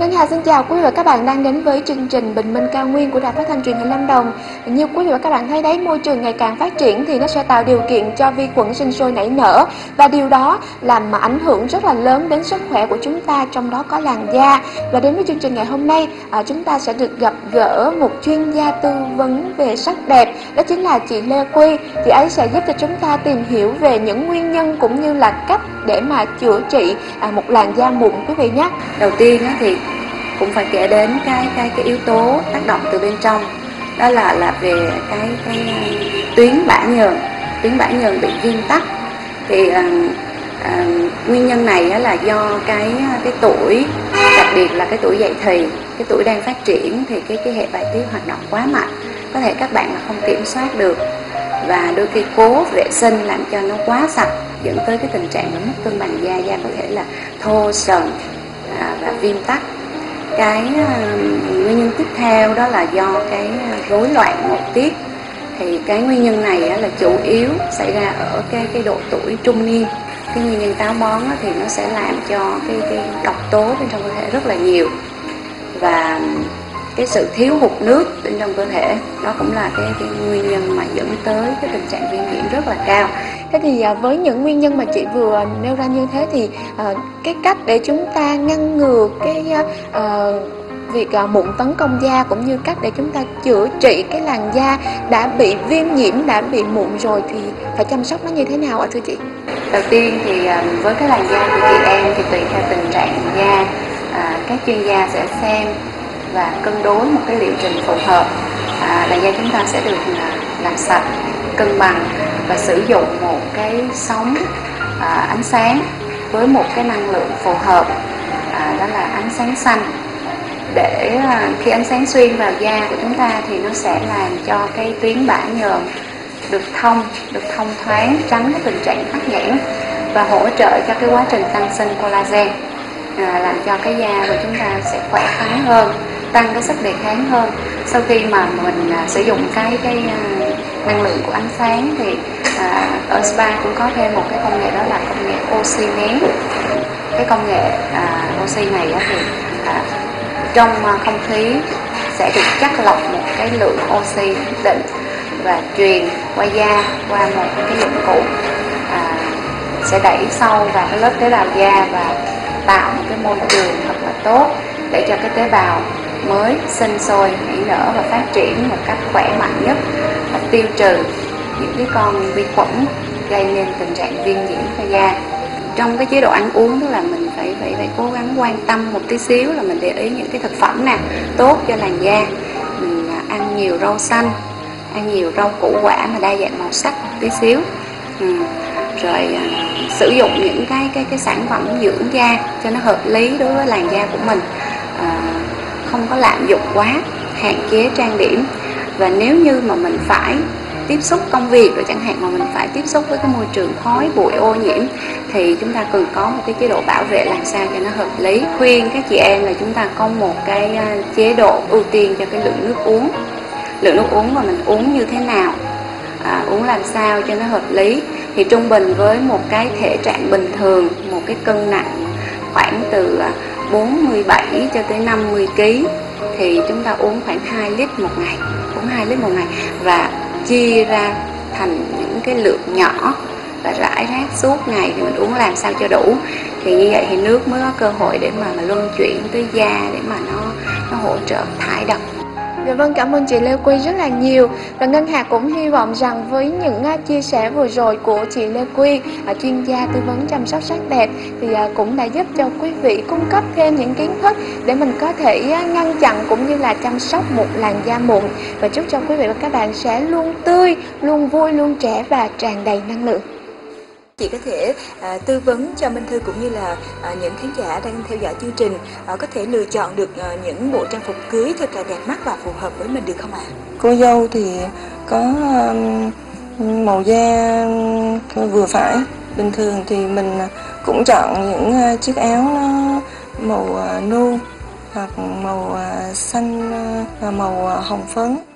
Ngân Hạ xin chào quý vị và các bạn đang đến với chương trình Bình Minh Cao Nguyên của Đài Phát Thanh Truyền Hình Lâm Đồng. Như quý vị và các bạn thấy đấy, môi trường ngày càng phát triển thì nó sẽ tạo điều kiện cho vi khuẩn sinh sôi nảy nở, và điều đó làm mà ảnh hưởng rất là lớn đến sức khỏe của chúng ta, trong đó có làn da. Và đến với chương trình ngày hôm nay, chúng ta sẽ được gặp gỡ một chuyên gia tư vấn về sắc đẹp, đó chính là chị Lê Quy. Chị ấy sẽ giúp cho chúng ta tìm hiểu về những nguyên nhân cũng như là cách để mà chữa trị một làn da mụn quý vị nhé. Đầu tiên thì cũng phải kể đến cái yếu tố tác động từ bên trong, đó là về cái tuyến bã nhờn. Tuyến bã nhờn bị viêm tắc thì nguyên nhân này là do cái tuổi, đặc biệt là cái tuổi dậy thì, cái tuổi đang phát triển thì cái hệ bài tiết hoạt động quá mạnh, có thể các bạn là không kiểm soát được, và đôi khi cố vệ sinh làm cho nó quá sạch, dẫn tới cái tình trạng mất cân bằng da, da có thể là thô sần và viêm tắc. Cái nguyên nhân tiếp theo đó là do cái rối loạn nội tiết, thì cái nguyên nhân này là chủ yếu xảy ra ở cái độ tuổi trung niên. Cái nguyên nhân táo bón thì nó sẽ làm cho cái độc tố bên trong cơ thể rất là nhiều, và cái sự thiếu hụt nước bên trong cơ thể đó cũng là cái nguyên nhân mà dẫn tới cái tình trạng viêm nhiễm rất là cao. Thế thì với những nguyên nhân mà chị vừa nêu ra như thế thì cái cách để chúng ta ngăn ngừa cái việc mụn tấn công da, cũng như cách để chúng ta chữa trị cái làn da đã bị viêm nhiễm, đã bị mụn rồi, thì phải chăm sóc nó như thế nào ạ thưa chị? Đầu tiên thì với cái làn da của chị em thì tùy theo tình trạng da, các chuyên gia sẽ xem và cân đối một cái liệu trình phù hợp. Làn da chúng ta sẽ được làm sạch, cân bằng và sử dụng một cái sóng ánh sáng với một cái năng lượng phù hợp, đó là ánh sáng xanh. Để khi ánh sáng xuyên vào da của chúng ta thì nó sẽ làm cho cái tuyến bã nhờn được thông thoáng, tránh cái tình trạng tắc nghẽn, và hỗ trợ cho cái quá trình tăng sinh collagen, làm cho cái da của chúng ta sẽ khỏe khoắn hơn, tăng cái sức đề kháng hơn. Sau khi mà mình sử dụng cái năng lượng của ánh sáng thì ở spa cũng có thêm một cái công nghệ, đó là công nghệ oxy nén. Cái công nghệ oxy này thì trong không khí sẽ được chắt lọc một cái lượng oxy nhất định và truyền qua da qua một cái dụng cụ sẽ đẩy sâu vào cái lớp tế bào da và tạo một cái môi trường thật là tốt để cho cái tế bào mới sinh sôi nảy nở và phát triển một cách khỏe mạnh nhất, và tiêu trừ những cái con vi khuẩn gây nên tình trạng viêm nhiễm cho da. Trong cái chế độ ăn uống, tức là mình phải cố gắng quan tâm một tí xíu, là mình để ý những cái thực phẩm nào tốt cho làn da. Mình ăn nhiều rau xanh, ăn nhiều rau củ quả mà đa dạng màu sắc một tí xíu, rồi sử dụng những cái sản phẩm dưỡng da cho nó hợp lý đối với làn da của mình, không có lạm dụng quá, hạn chế trang điểm. Và nếu như mà mình phải tiếp xúc công việc rồi chẳng hạn, mà mình phải tiếp xúc với cái môi trường khói bụi ô nhiễm, thì chúng ta cần có một cái chế độ bảo vệ làm sao cho nó hợp lý. Khuyên các chị em là chúng ta có một cái chế độ ưu tiên cho cái lượng nước uống, mà mình uống như thế nào, uống làm sao cho nó hợp lý. Thì trung bình với một cái thể trạng bình thường, một cái cân nặng khoảng từ 47 cho tới 50 kg thì chúng ta uống khoảng 2 lít một ngày, và chia ra thành những cái lượng nhỏ và rải rác suốt ngày thì mình uống làm sao cho đủ. Thì như vậy thì nước mới có cơ hội để mà luân chuyển tới da, để mà nó hỗ trợ thải độc. Dạ vâng, cảm ơn chị Lê Quy rất là nhiều. Và Ngân Hạ cũng hy vọng rằng với những chia sẻ vừa rồi của chị Lê Quy, chuyên gia tư vấn chăm sóc sắc đẹp, thì cũng đã giúp cho quý vị cung cấp thêm những kiến thức để mình có thể ngăn chặn cũng như là chăm sóc một làn da mụn. Và chúc cho quý vị và các bạn sẽ luôn tươi, luôn vui, luôn trẻ và tràn đầy năng lượng. Chị có thể tư vấn cho Minh Thư cũng như là những khán giả đang theo dõi chương trình có thể lựa chọn được những bộ trang phục cưới thật là đẹp mắt và phù hợp với mình được không ạ? Cô dâu thì có màu da vừa phải. Bình thường thì mình cũng chọn những chiếc áo nó màu nâu hoặc màu xanh và màu hồng phấn.